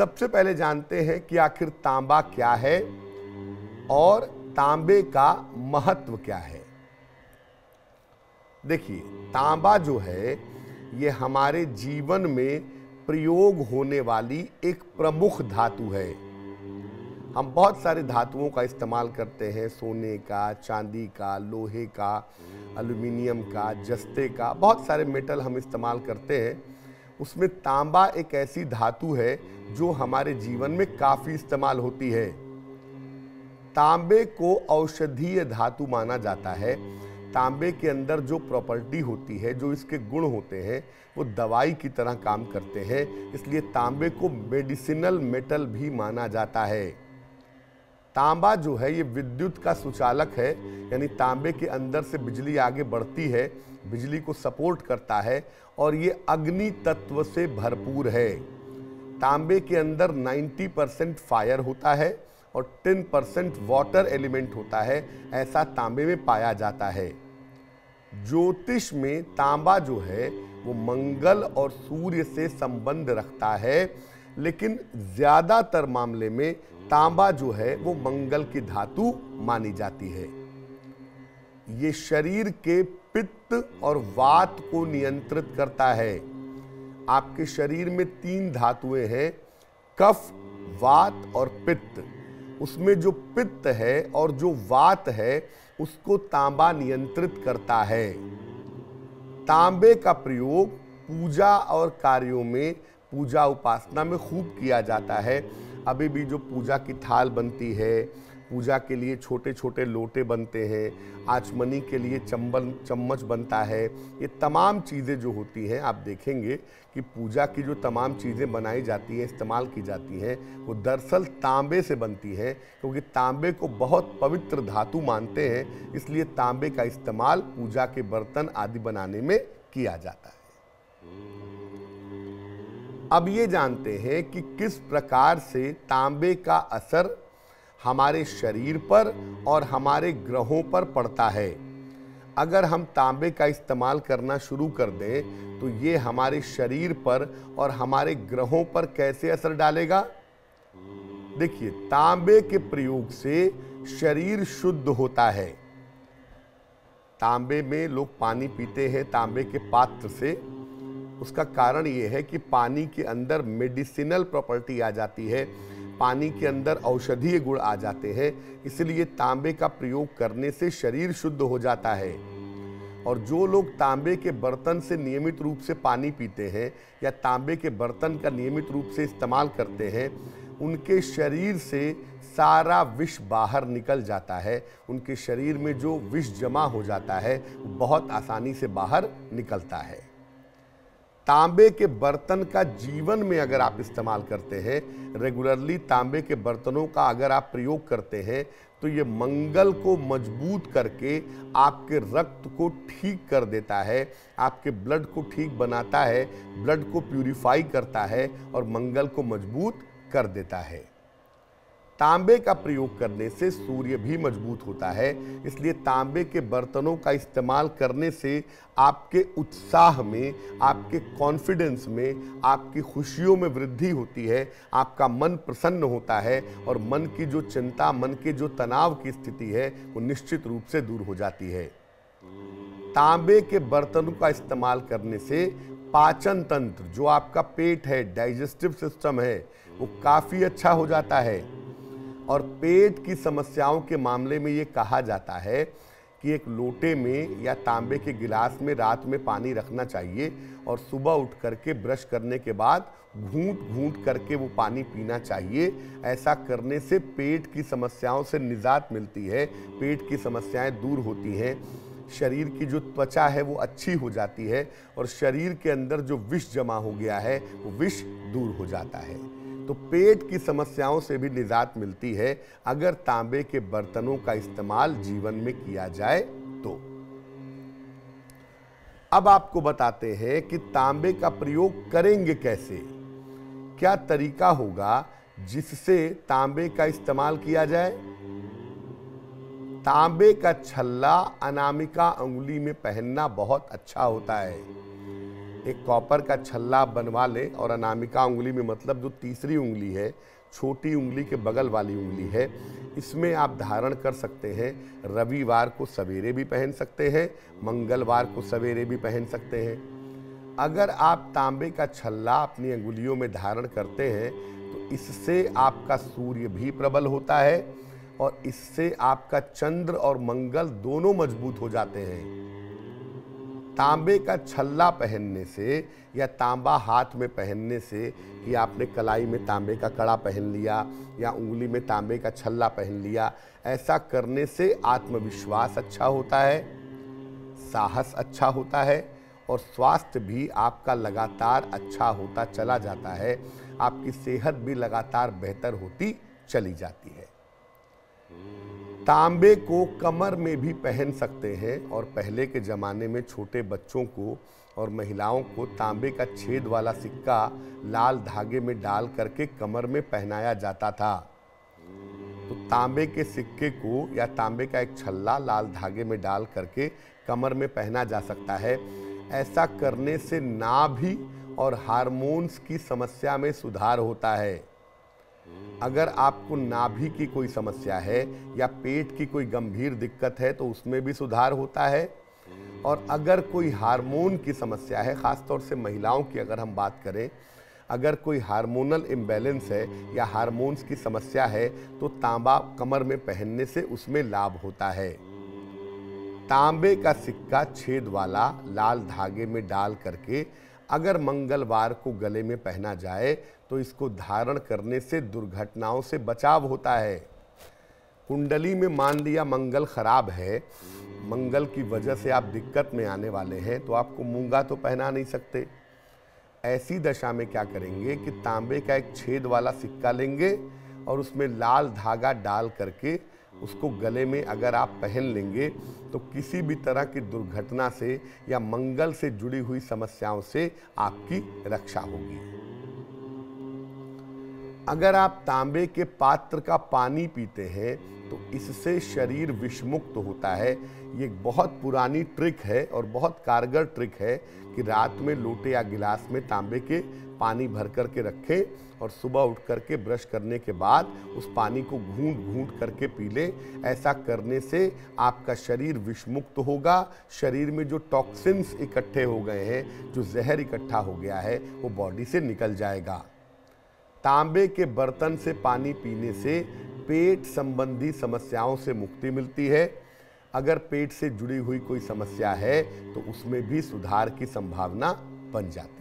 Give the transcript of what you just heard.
सबसे पहले जानते हैं कि आखिर तांबा क्या है और तांबे का महत्व क्या है। देखिए, तांबा जो है ये हमारे जीवन में प्रयोग होने वाली एक प्रमुख धातु है। हम बहुत सारे धातुओं का इस्तेमाल करते हैं, सोने का, चांदी का, लोहे का, एल्युमिनियम का, जस्ते का, बहुत सारे मेटल हम इस्तेमाल करते हैं। उसमें तांबा एक ऐसी धातु है जो हमारे जीवन में काफ़ी इस्तेमाल होती है। तांबे को औषधीय धातु माना जाता है। तांबे के अंदर जो प्रॉपर्टी होती है, जो इसके गुण होते हैं, वो दवाई की तरह काम करते हैं, इसलिए तांबे को मेडिसिनल मेटल भी माना जाता है। तांबा जो है ये विद्युत का सुचालक है, यानी तांबे के अंदर से बिजली आगे बढ़ती है, बिजली को सपोर्ट करता है, और ये अग्नि तत्व से भरपूर है। तांबे के अंदर 90% फायर होता है और 10% वाटर एलिमेंट होता है, ऐसा तांबे में पाया जाता है। ज्योतिष में तांबा जो है वो मंगल और सूर्य से संबंध रखता है, लेकिन ज़्यादातर मामले में तांबा जो है वो मंगल की धातु मानी जाती है। ये शरीर के पित्त और वात को नियंत्रित करता है। आपके शरीर में 3 धातुएं हैं, कफ, वात और पित्त। उसमें जो पित्त है और जो वात है उसको तांबा नियंत्रित करता है। तांबे का प्रयोग पूजा और कार्यों में, पूजा उपासना में खूब किया जाता है। अभी भी जो पूजा की थाल बनती है, पूजा के लिए छोटे छोटे लोटे बनते हैं, आचमनी के लिए चम्मच बनता है, ये तमाम चीज़ें जो होती हैं, आप देखेंगे कि पूजा की जो तमाम चीज़ें बनाई जाती हैं, इस्तेमाल की जाती हैं, वो दरअसल तांबे से बनती हैं, क्योंकि तांबे को बहुत पवित्र धातु मानते हैं, इसलिए तांबे का इस्तेमाल पूजा के बर्तन आदि बनाने में किया जाता है। अब ये जानते हैं कि किस प्रकार से तांबे का असर हमारे शरीर पर और हमारे ग्रहों पर पड़ता है। अगर हम तांबे का इस्तेमाल करना शुरू कर दें तो ये हमारे शरीर पर और हमारे ग्रहों पर कैसे असर डालेगा। देखिए, तांबे के प्रयोग से शरीर शुद्ध होता है। तांबे में लोग पानी पीते हैं, तांबे के पात्र से। उसका कारण ये है कि पानी के अंदर मेडिसिनल प्रॉपर्टी आ जाती है, पानी के अंदर औषधीय गुण आ जाते हैं, इसलिए तांबे का प्रयोग करने से शरीर शुद्ध हो जाता है। और जो लोग तांबे के बर्तन से नियमित रूप से पानी पीते हैं या तांबे के बर्तन का नियमित रूप से इस्तेमाल करते हैं, उनके शरीर से सारा विष बाहर निकल जाता है। उनके शरीर में जो विष जमा हो जाता है वो बहुत आसानी से बाहर निकलता है। तांबे के बर्तन का जीवन में अगर आप इस्तेमाल करते हैं, रेगुलरली तांबे के बर्तनों का अगर आप प्रयोग करते हैं, तो ये मंगल को मजबूत करके आपके रक्त को ठीक कर देता है, आपके ब्लड को ठीक बनाता है, ब्लड को प्यूरिफाई करता है और मंगल को मजबूत कर देता है। तांबे का प्रयोग करने से सूर्य भी मजबूत होता है, इसलिए तांबे के बर्तनों का इस्तेमाल करने से आपके उत्साह में, आपके कॉन्फिडेंस में, आपकी खुशियों में वृद्धि होती है, आपका मन प्रसन्न होता है और मन की जो चिंता, मन के जो तनाव की स्थिति है वो निश्चित रूप से दूर हो जाती है। तांबे के बर्तनों का इस्तेमाल करने से पाचन तंत्र, जो आपका पेट है, डाइजेस्टिव सिस्टम है, वो काफ़ी अच्छा हो जाता है। और पेट की समस्याओं के मामले में ये कहा जाता है कि एक लोटे में या तांबे के गिलास में रात में पानी रखना चाहिए और सुबह उठ करके ब्रश करने के बाद घूंट करके वो पानी पीना चाहिए। ऐसा करने से पेट की समस्याओं से निजात मिलती है, पेट की समस्याएं दूर होती हैं, शरीर की जो त्वचा है वो अच्छी हो जाती है और शरीर के अंदर जो विष जमा हो गया है वो विष दूर हो जाता है। तो पेट की समस्याओं से भी निजात मिलती है अगर तांबे के बर्तनों का इस्तेमाल जीवन में किया जाए तो। अब आपको बताते हैं कि तांबे का प्रयोग करेंगे कैसे, क्या तरीका होगा जिससे तांबे का इस्तेमाल किया जाए। तांबे का छल्ला अनामिका अंगुली में पहनना बहुत अच्छा होता है। एक कॉपर का छल्ला बनवा ले और अनामिका उंगली में, मतलब जो तीसरी उंगली है, छोटी उंगली के बगल वाली उंगली है, इसमें आप धारण कर सकते हैं। रविवार को सवेरे भी पहन सकते हैं, मंगलवार को सवेरे भी पहन सकते हैं। अगर आप तांबे का छल्ला अपनी अंगुलियों में धारण करते हैं तो इससे आपका सूर्य भी प्रबल होता है और इससे आपका चंद्र और मंगल दोनों मजबूत हो जाते हैं। तांबे का छल्ला पहनने से या तांबा हाथ में पहनने से कि आपने कलाई में तांबे का कड़ा पहन लिया या उंगली में तांबे का छल्ला पहन लिया, ऐसा करने से आत्मविश्वास अच्छा होता है, साहस अच्छा होता है और स्वास्थ्य भी आपका लगातार अच्छा होता चला जाता है। आपकी सेहत भी लगातार बेहतर होती चली जाती है। तांबे को कमर में भी पहन सकते हैं और पहले के ज़माने में छोटे बच्चों को और महिलाओं को तांबे का छेद वाला सिक्का लाल धागे में डाल करके कमर में पहनाया जाता था। तो तांबे के सिक्के को या तांबे का एक छल्ला लाल धागे में डाल करके कमर में पहना जा सकता है। ऐसा करने से नाभि और हार्मोन्स की समस्या में सुधार होता है। अगर आपको नाभि की कोई समस्या है या पेट की कोई गंभीर दिक्कत है तो उसमें भी सुधार होता है। और अगर कोई हार्मोन की समस्या है, ख़ासतौर से महिलाओं की अगर हम बात करें, अगर कोई हार्मोनल इम्बैलेंस है या हार्मोन्स की समस्या है तो तांबा कमर में पहनने से उसमें लाभ होता है। तांबे का सिक्का छेद वाला लाल धागे में डाल करके अगर मंगलवार को गले में पहना जाए तो इसको धारण करने से दुर्घटनाओं से बचाव होता है। कुंडली में मान लिया मंगल खराब है, मंगल की वजह से आप दिक्कत में आने वाले हैं, तो आपको मूंगा तो पहना नहीं सकते। ऐसी दशा में क्या करेंगे कि तांबे का एक छेद वाला सिक्का लेंगे और उसमें लाल धागा डाल करके उसको गले में अगर आप पहन लेंगे तो किसी भी तरह की दुर्घटना से या मंगल से जुड़ी हुई समस्याओं से आपकी रक्षा होगी। अगर आप तांबे के पात्र का पानी पीते हैं तो इससे शरीर विषमुक्त होता है। ये बहुत पुरानी ट्रिक है और बहुत कारगर ट्रिक है कि रात में लोटे या गिलास में तांबे के पानी भर करके रखें और सुबह उठ करके ब्रश करने के बाद उस पानी को घूंट घूंट करके पी लें। ऐसा करने से आपका शरीर विषमुक्त होगा। शरीर में जो टॉक्सिन्स इकट्ठे हो गए हैं, जो जहर इकट्ठा हो गया है, वो बॉडी से निकल जाएगा। तांबे के बर्तन से पानी पीने से पेट संबंधी समस्याओं से मुक्ति मिलती है। अगर पेट से जुड़ी हुई कोई समस्या है तो उसमें भी सुधार की संभावना बन जाती है।